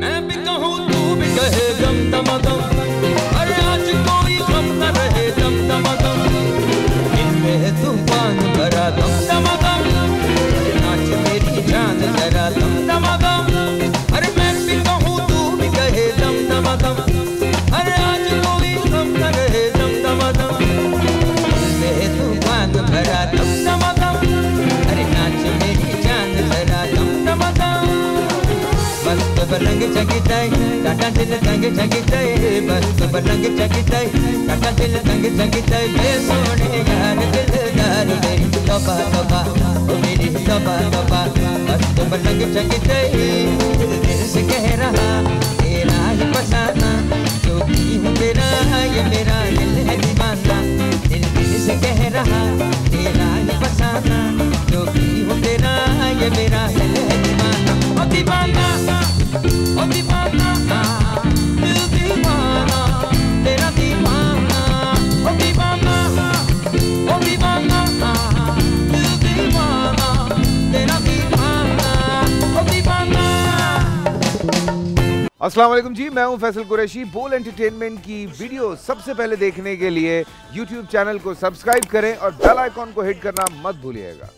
मैं भी कहूँ तू भी कहे दम दम दम, अरे आज कोई गम न रहे दम दम दम, इनमें है तूफान भरा दम दम दम, नाच मेरी जान जरा दम दम दम, अरे मैं भी कहूँ तू भी कहे दम दम दम, अरे आज कोई गम न रहे दम दम दम, इनमें है तूफान भरा दम दम दम, अरे नाच मेरी जान जरा दम दम दम। बस तो बलंग चकिताई टाटा दिल तंग चकिताई, बस तो बलंग चकिताई टाटा दिल तंग चकिताई, ये सोने यार दिलदार मेरी तोबा तोबा ओ मेरी तोबा तोबा, बस तो बलंग चकिताई दिल से कह रहा तेरा ही फसाना, जो भी हूँ तेरा ये मेरा दिल है दीवाना, दिल दिल से कह रहा तेरा ही फसाना, जो भी हूँ तेरा ये मेरा दिल है दीवाना, ओ दीवाना ओ दीवाना दिल दीवाना तेरा दीवाना, ओ दीवाना ओ दीवाना दिल दीवाना तेरा दीवाना, ओ दीवाना। अस्सलाम वालेकुम जी, मैं हूं फैसल कुरैशी। बोल एंटरटेनमेंट की वीडियो सबसे पहले देखने के लिए YouTube चैनल को सब्सक्राइब करें और बेल आइकॉन को हिट करना मत भूलिएगा।